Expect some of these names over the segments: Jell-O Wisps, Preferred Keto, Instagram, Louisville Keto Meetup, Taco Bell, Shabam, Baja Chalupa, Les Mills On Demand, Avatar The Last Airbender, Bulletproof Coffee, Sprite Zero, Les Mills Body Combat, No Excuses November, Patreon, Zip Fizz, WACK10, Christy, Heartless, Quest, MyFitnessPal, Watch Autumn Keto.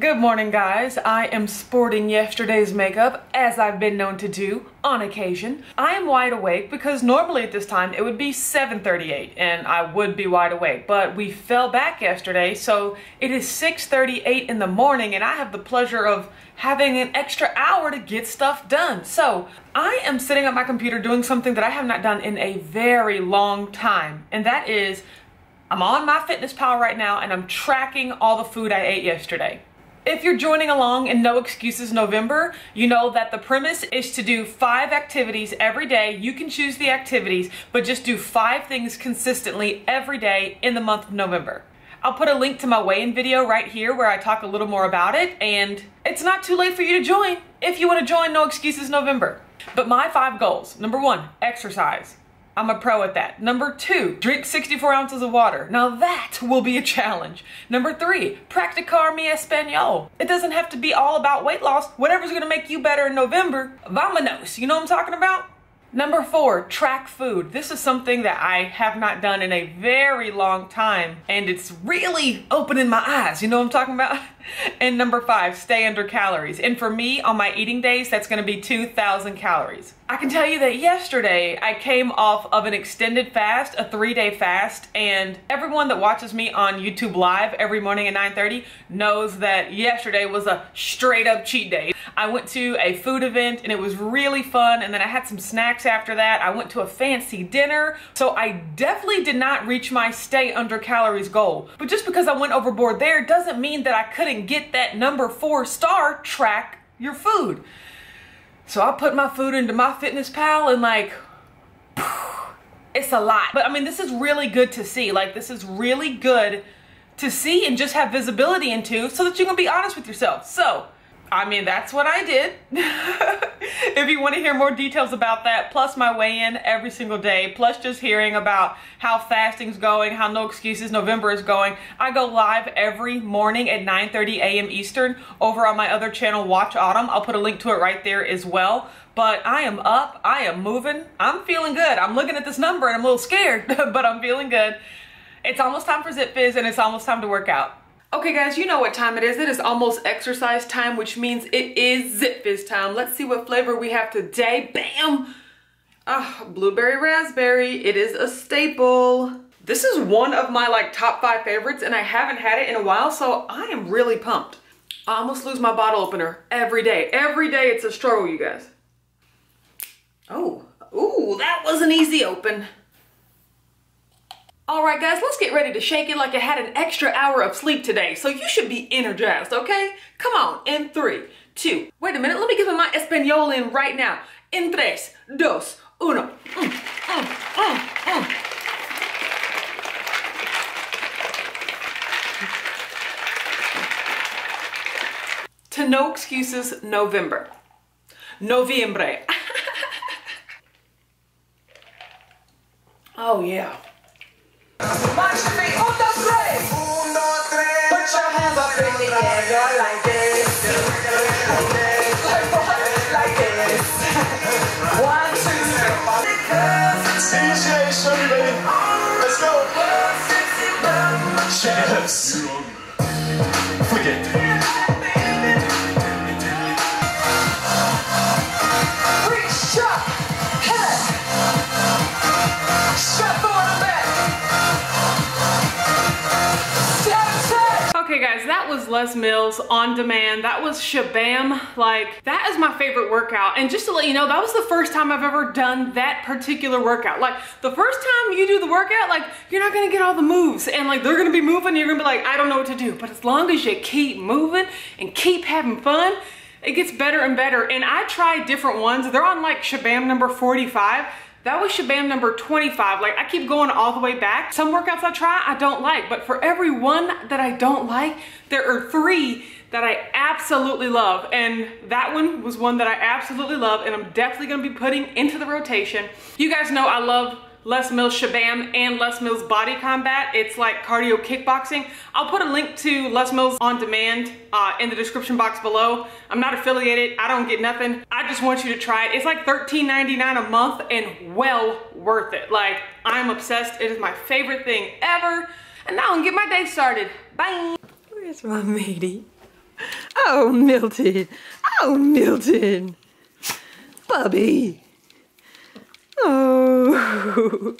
Good morning, guys. I am sporting yesterday's makeup, as I've been known to do on occasion. I am wide awake because normally at this time it would be 7:38 and I would be wide awake, but we fell back yesterday, so it is 6:38 in the morning and I have the pleasure of having an extra hour to get stuff done. So I am sitting at my computer doing something that I have not done in a very long time, and that is I'm on MyFitnessPal right now and I'm tracking all the food I ate yesterday. If you're joining along in No Excuses November, you know that the premise is to do 5 activities every day. You can choose the activities, but just do 5 things consistently every day in the month of November. I'll put a link to my weigh-in video right here where I talk a little more about it, and it's not too late for you to join if you want to join No Excuses November. But my 5 goals: number 1, exercise. I'm a pro at that. Number 2, drink 64 ounces of water. Now that will be a challenge. Number 3, practicar mi español. It doesn't have to be all about weight loss. Whatever's gonna make you better in November, vamonos, you know what I'm talking about? Number 4, track food. This is something that I have not done in a very long time, and it's really opening my eyes, you know what I'm talking about? And number 5, stay under calories. And for me, on my eating days, that's gonna be 2,000 calories. I can tell you that yesterday, I came off of an extended fast, a 3-day fast, and everyone that watches me on YouTube Live every morning at 9:30 knows that yesterday was a straight up cheat day. I went to a food event and it was really fun, and then I had some snacks after that. I went to a fancy dinner, so I definitely did not reach my stay under calories goal. But just because I went overboard there doesn't mean that I couldn't get that number 4 star, track your food. So I put my food into MyFitnessPal and like, it's a lot. But I mean, this is really good to see. Like, this is really good to see and just have visibility into so that you can be honest with yourself. So, I mean, that's what I did. If you want to hear more details about that, plus my weigh-in every single day, plus just hearing about how fasting's going, how No Excuses November is going, I go live every morning at 9:30 a.m. Eastern over on my other channel, Watch Autumn. I'll put a link to it right there as well. But I am up, I am moving, I'm feeling good. I'm looking at this number and I'm a little scared, but I'm feeling good. It's almost time for Zip Fizz and it's almost time to work out. Okay guys, you know what time it is. It is almost exercise time, which means it is Zip Fizz time. Let's see what flavor we have today. Bam! Blueberry raspberry. It is a staple. This is one of my like top 5 favorites and I haven't had it in a while, so I am really pumped. I almost lose my bottle opener every day. Every day it's a struggle, you guys. Oh, ooh, that was an easy open. Alright guys, let's get ready to shake it like I had an extra hour of sleep today, so you should be energized, okay? Come on, in 3, 2, wait a minute, let me get my Espanol in right now. In 3, 2, 1. To No Excuses November. Noviembre. Oh yeah. Watch me, 1, 2, 3. 1, 2, 3. Put your hands up in the air like this. Like this. 1, 2, 3. DJ, show me, baby. Let's go. Yes. Forget it. Reach up. Head. Strap on the back. Okay guys, that was Les Mills On Demand. That was shabam. Like, that is my favorite workout. And just to let you know, that was the first time I've ever done that particular workout. Like, the first time you do the workout, like, you're not gonna get all the moves. And like, they're gonna be moving, and you're gonna be like, I don't know what to do. But as long as you keep moving and keep having fun, it gets better and better. And I tried different ones. They're on like shabam number 45. That was shabam number 25. Like, I keep going all the way back. Some workouts I try, I don't like, but for every one that I don't like, there are 3 that I absolutely love. And that one was one that I absolutely love, and I'm definitely gonna be putting into the rotation. You guys know I love Les Mills Shabam and Les Mills Body Combat. It's like cardio kickboxing. I'll put a link to Les Mills On Demand in the description box below. I'm not affiliated, I don't get nothing. I just want you to try it. It's like $13.99 a month and well worth it. Like, I'm obsessed. It is my favorite thing ever. And now I'm gonna get my day started. Bye. Where's my matey? Oh, Milton. Oh, Milton. Bubby. Oh.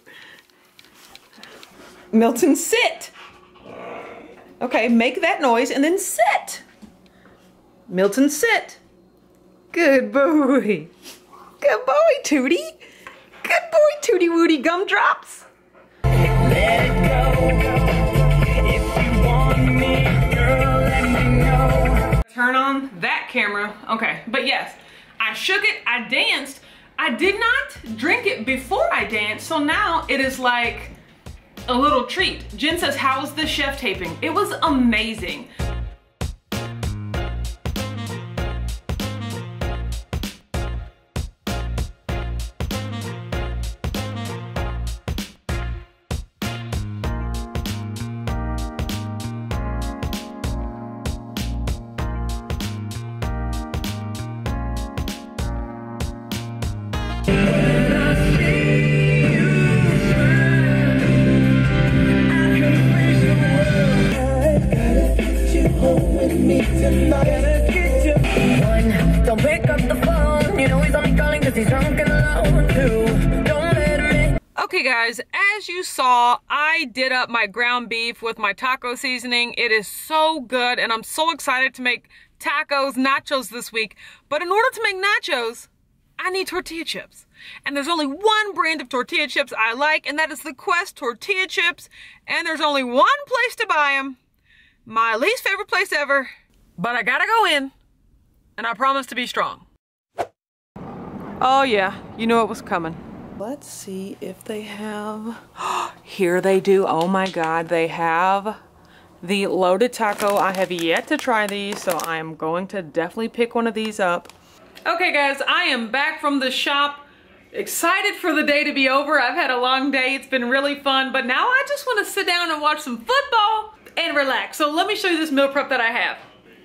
Milton, sit. Okay, make that noise and then sit. Milton, sit. Good boy. Good boy, Tootie. Good boy, Tootie Wootie Gumdrops. Let it go. If you want me, girl, let me know. Turn on that camera. Okay, but yes, I shook it, I danced. I did not drink it before I danced, so now it is like a little treat. Jen says, how was the chef taping? It was amazing. Okay guys, as you saw, I did up my ground beef with my taco seasoning. It is so good and I'm so excited to make tacos, nachos this week. But in order to make nachos, I need tortilla chips. And there's only one brand of tortilla chips I like, and that is the Quest tortilla chips. And there's only one place to buy them. My least favorite place ever. But I gotta go in, and I promise to be strong. Oh yeah, you knew it was coming. Let's see if they have, here they do, oh my God, they have the loaded taco. I have yet to try these, so I am going to definitely pick one of these up. Okay guys, I am back from the shop, excited for the day to be over. I've had a long day, it's been really fun, but now I just wanna sit down and watch some football and relax. So let me show you this meal prep that I have.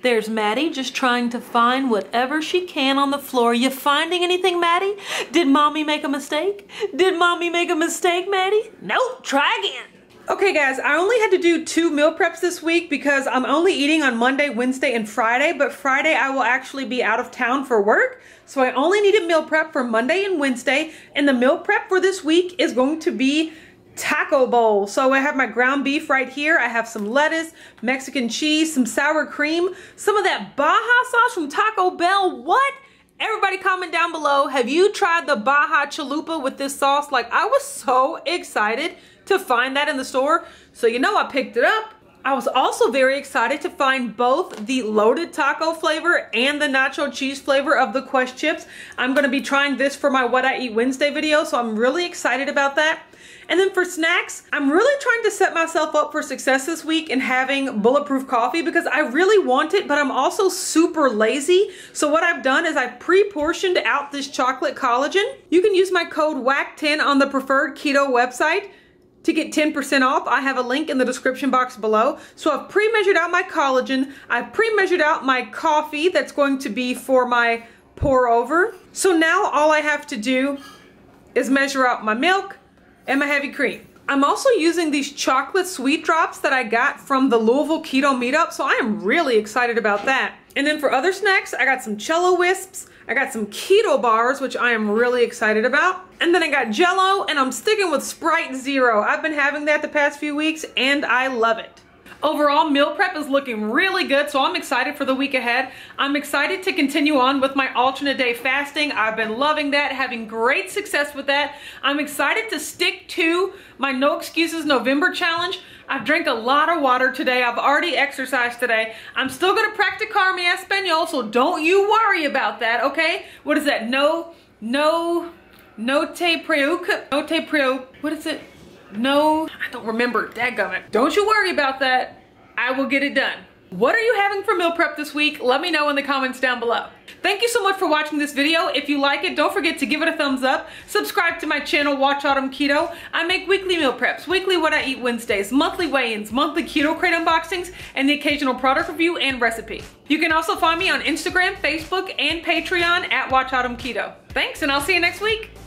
There's Maddie just trying to find whatever she can on the floor. You finding anything, Maddie? Did mommy make a mistake? Did mommy make a mistake, Maddie? Nope, try again. Okay guys, I only had to do 2 meal preps this week because I'm only eating on Monday, Wednesday, and Friday, but Friday I will actually be out of town for work, so I only need a meal prep for Monday and Wednesday, and the meal prep for this week is going to be taco bowl. So I have my ground beef right here. I have some lettuce, Mexican cheese, some sour cream, some of that Baja sauce from Taco Bell. What? Everybody comment down below, have you tried the Baja Chalupa with this sauce? Like, I was so excited to find that in the store. So you know I picked it up. I was also very excited to find both the loaded taco flavor and the nacho cheese flavor of the Quest chips. I'm gonna be trying this for my What I Eat Wednesday video, so I'm really excited about that. And then for snacks, I'm really trying to set myself up for success this week in having Bulletproof Coffee because I really want it, but I'm also super lazy. So what I've done is I pre-portioned out this chocolate collagen. You can use my code WACK10 on the Preferred Keto website to get 10% off. I have a link in the description box below. So I've pre-measured out my collagen. I've pre-measured out my coffee that's going to be for my pour over. So now all I have to do is measure out my milk and my heavy cream. I'm also using these chocolate sweet drops that I got from the Louisville Keto Meetup, so I am really excited about that. And then for other snacks, I got some Jell-O Wisps, I got some keto bars, which I am really excited about. And then I got Jell-O, and I'm sticking with Sprite Zero. I've been having that the past few weeks, and I love it. Overall, meal prep is looking really good, so I'm excited for the week ahead. I'm excited to continue on with my alternate day fasting. I've been loving that, having great success with that. I'm excited to stick to my No Excuses November challenge. I've drank a lot of water today. I've already exercised today. I'm still gonna practicar mi español, so don't you worry about that, okay? What is that? No, I don't remember, dadgummit. Don't you worry about that. I will get it done. What are you having for meal prep this week? Let me know in the comments down below. Thank you so much for watching this video. If you like it, don't forget to give it a thumbs up. Subscribe to my channel, Watch Autumn Keto. I make weekly meal preps, weekly What I Eat Wednesdays, monthly weigh-ins, monthly keto crate unboxings, and the occasional product review and recipe. You can also find me on Instagram, Facebook, and Patreon at Watch Autumn Keto. Thanks, and I'll see you next week.